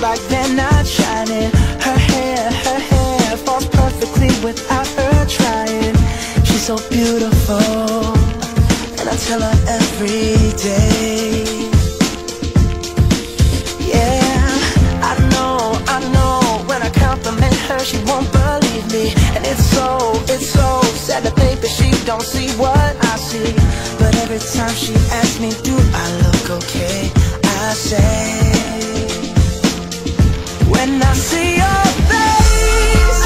like they're not shining. Her hair falls perfectly without her trying. She's so beautiful, and I tell her every day. Yeah, I know, when I compliment her she won't believe me. And it's so sad to think that she don't see what I see. But every time she asks me, do I look okay? I say, when I see your face,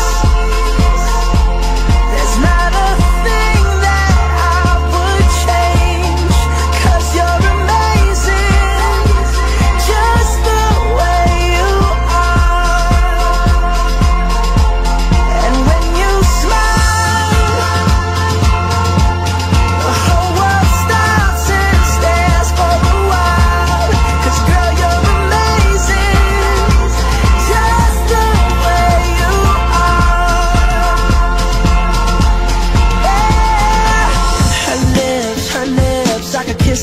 there's not a thing that I would change, 'cause you're amazing, just the way you are. And when you smile, the whole world stops and stares for a while, 'cause girl, you're amazing, just the way you are. Yeah. Her lips, I could kiss